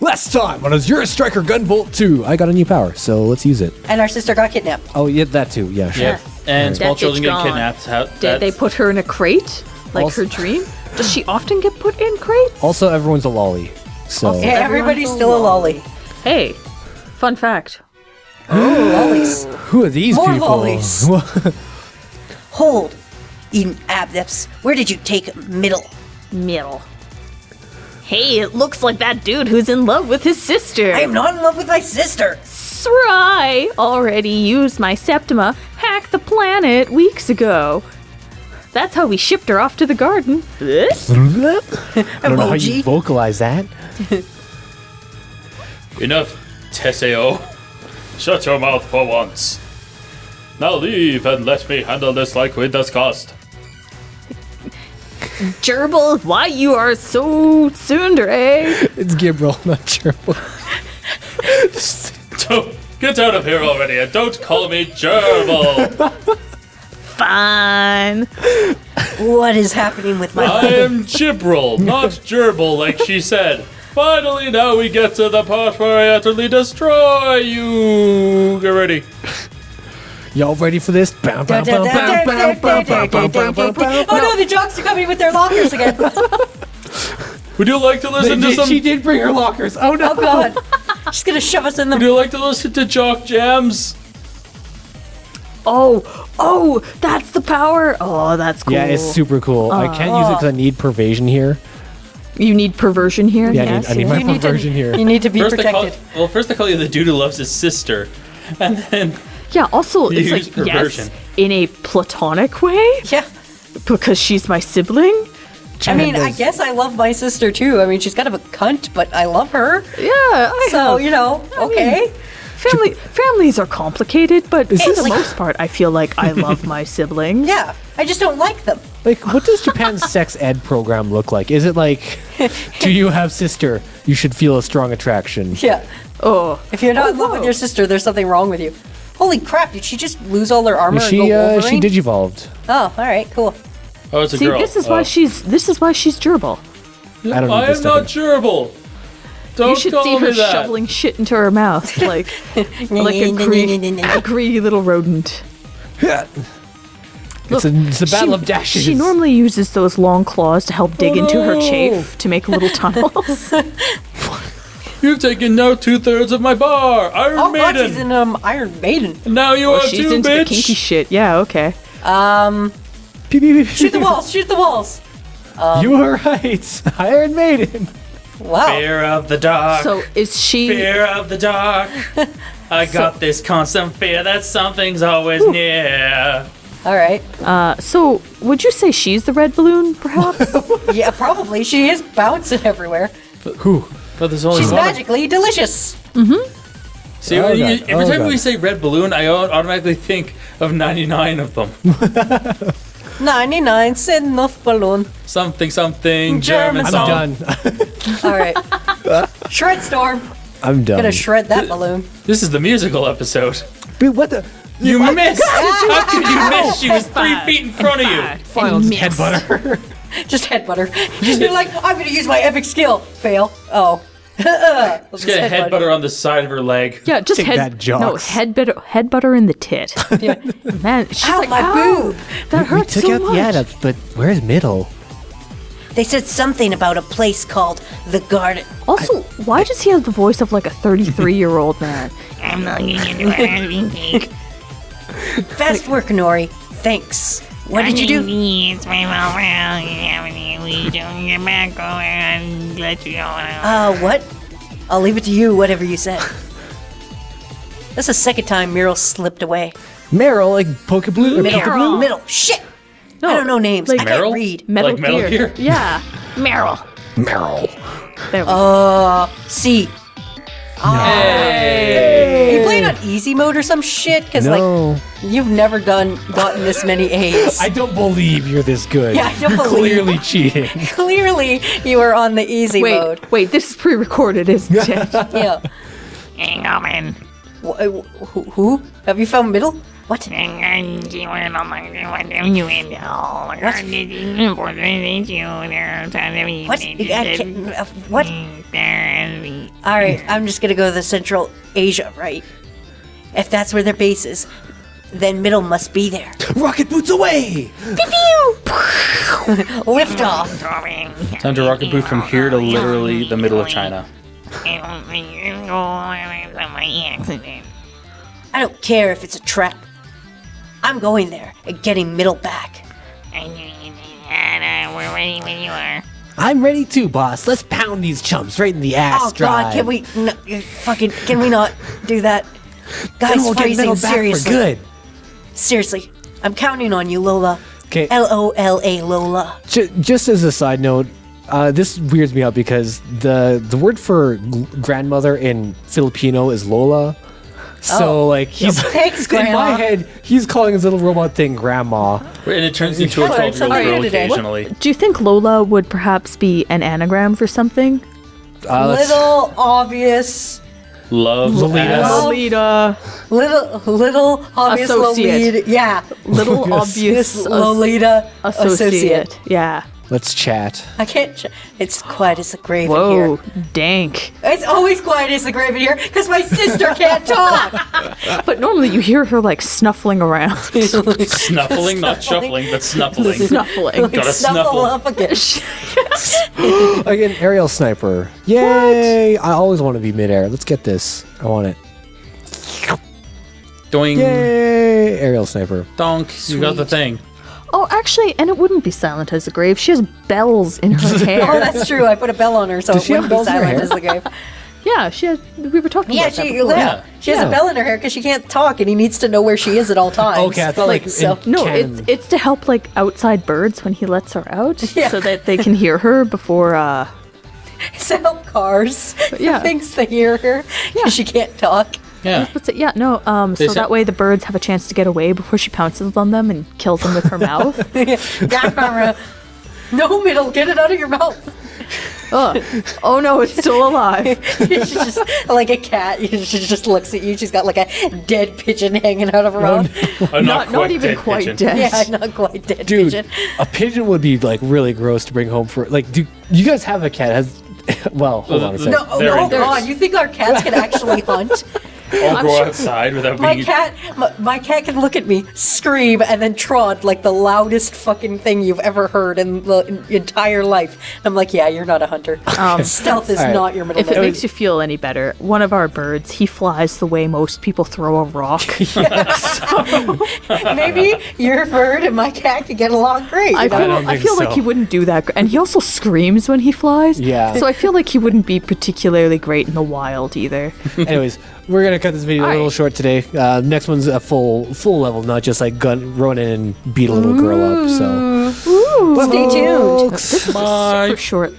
Last time on Azure Striker Gunvolt 2, I got a new power, so let's use it. And our sister got kidnapped. Oh, yeah, that too. Yeah, sure. Yeah. And small children get kidnapped. Did they put her in a crate? Like also, her dream? Does she often get put in crates? Also, everyone's a lolly. So. Also, yeah, everybody's still a lolly. Hey, fun fact. Oh, lollies. Who are these people? More lollies. Hold, Eden Abnips. Where did you take Middle? Hey, it looks like that dude who's in love with his sister. I am not in love with my sister. Sry already used my Septima, hacked the planet weeks ago. That's how we shipped her off to the garden. I don't know how you vocalize that. Enough, Teseo. Shut your mouth for once. Now leave and let me handle this like we discussed. Gerbil, why you are so tsundere? It's Gibril, not Gerbil. Get out of here already and don't call me Gerbil. Fine. What is happening with my I am Gibril, not Gerbil, like she said. Finally, now we get to the part where I utterly destroy you. Get ready. Y'all ready for this? Oh no, the jocks are coming with their lockers again. Would you like to listen to some? She did bring her lockers. Oh no! Oh god! She's gonna shove us in them. Would you like to listen to jock jams? Oh, that's the power. Oh, that's cool. Yeah, it's super cool. I can't use it because I need pervasion here. You need perversion here. Yeah, yes, I need my perversion here. You need to be protected. First they call you the dude who loves his sister, and then. Yeah, also, it's like, perversion. Yes, in a platonic way. Yeah. Because she's my sibling. I guess I love my sister, too. I mean, she's kind of a cunt, but I love her. Yeah, I mean, families are complicated, but for the most part, I feel like I love my siblings. Yeah, I just don't like them. Like, what does Japan's sex ed program look like? Is it like, do you have sister? You should feel a strong attraction. Yeah. Oh. If you're not in love with your sister, there's something wrong with you. Holy crap, did she just lose all her armor and go Wolverine? She digivolved. Oh, alright, cool. Oh, it's a girl. See, this is why she's gerbil. I am not gerbil. Don't call me that. You should see her shoveling shit into her mouth, like, like a greedy little rodent. Look, it's a battle of dashes. She normally uses those long claws to help dig into her chafe to make little tunnels. You've taken now 2/3 of my bar, Iron Maiden. Oh, she's in Iron Maiden. Now you are too, into bitch. The kinky shit. Yeah, okay. Shoot the walls! Shoot the walls! You were right, Iron Maiden. Wow. Fear of the dark. So is she? Fear of the dark. I got this constant fear that something's always near. All right. So would you say she's the red balloon, perhaps? Yeah, probably. She is bouncing everywhere. But who? But there's only one. Magically delicious. Mm-hmm. See, every time we say red balloon, I automatically think of 99 of them. 99 said enough balloon. Something, German song. I'm done. All right. Shred storm. I'm done. Gonna shred that balloon. This is the musical episode. But what the? You missed. How could you miss? She was 3 feet in front of you. Final headbutt her. Just headbutt her. You're like, I'm going to use my epic skill. Fail. Oh. Just get a headbutt her on the side of her leg. Yeah, just headbutt her in the tit. Yeah. Man, she's like, my boob. That hurts so much. We took out the Adams, but where's Middle? They said something about a place called the Garden. Also, why does he have the voice of like a 33-year-old man? I'm not going to do anything. Fast work, Nori. Thanks. What did you do? What? I'll leave it to you, whatever you said. That's the second time Meryl slipped away. Meryl, like Pokeblue? Meryl. Middle. Shit! No, I don't know names. Like I can't read. Metal like Metal Gear? Yeah. Meryl. There we go. C. Hey. Are you playing on easy mode or some shit? Because like you've never gotten this many A's. I don't believe you're this good. Yeah, I don't you're clearly cheating. Clearly, you are on the easy mode. Wait, this is pre-recorded, isn't it? Yeah. Engelman. Who? Have you found Middle? What? What? All right, I'm just going to go to the Central Asia, right? If that's where their base is, then Middle must be there. Rocket boots away! Pew pew! Lift off. Time to rocket boot from here to literally the middle of China. I don't care if it's a trap. I'm going there and getting Middle back. We're ready when you are. I'm ready too, boss. Let's pound these chumps right in the ass. Oh God, can we not, fucking? Can we not do that? Guys, we'll get Middle back for good. Seriously, I'm counting on you, Lola. Okay. LOLA, Lola. Just as a side note, this weirds me out because the word for grandmother in Filipino is Lola. So like he's in my head, he's calling his little robot thing grandma, and it turns into a 12-year-old girl occasionally. What? Do you think Lola would perhaps be an anagram for something? Little obvious. Love Lolita. Little obvious associate. Lolita. Yeah. Little obvious Lolita associate. Yeah. Let's chat. I can't chat. It's quiet as the grave in here. Whoa, dank. It's always quiet as the grave in here because my sister can't talk. But normally you hear her like snuffling around. Snuffling, not shuffling, but snuffling. Snuffling. Like, gotta snuffle up again. Again, aerial sniper. Yay! What? I always want to be midair. Let's get this. I want it. Doink. Yay! Aerial sniper. Donk. Sweet. You got the thing. Oh, actually, and it wouldn't be silent as the grave. She has bells in her hair. Oh, that's true. I put a bell on her, so it wouldn't be silent as the grave. Yeah, she has. We were talking about that before. Yeah, she has a bell in her hair because she can't talk, and he needs to know where she is at all times. Okay, I thought like so. No, it's to help like outside birds when he lets her out, so that they can hear her before. It's to help cars. Yeah, thinks they hear her because she can't talk. Yeah. Yeah. No. So that way the birds have a chance to get away before she pounces on them and kills them with her mouth. No, Middle, get it out of your mouth. Oh no, it's still alive. She's just like a cat. She just looks at you. She's got like a dead pigeon hanging out of her mouth. Not even quite dead. Yeah, not quite dead. Dude, pigeon. A pigeon would be like really gross to bring home for. Like, do you guys have a cat? Well, hold on a second. No, God, you think our cats can actually hunt? I'll go outside without being... My cat can look at me, scream, and then trot like the loudest fucking thing you've ever heard in the entire life. I'm like, yeah, you're not a hunter. Stealth is not your middle name. If it makes you feel any better, one of our birds, he flies the way most people throw a rock. So maybe your bird and my cat could get along great. I feel like he wouldn't do that. And he also screams when he flies. Yeah. So I feel like he wouldn't be particularly great in the wild either. Anyways... We're going to cut this video a little short today. Next one's a full level, not just like Ronin and beat a little girl up. So, stay tuned. This is a super short.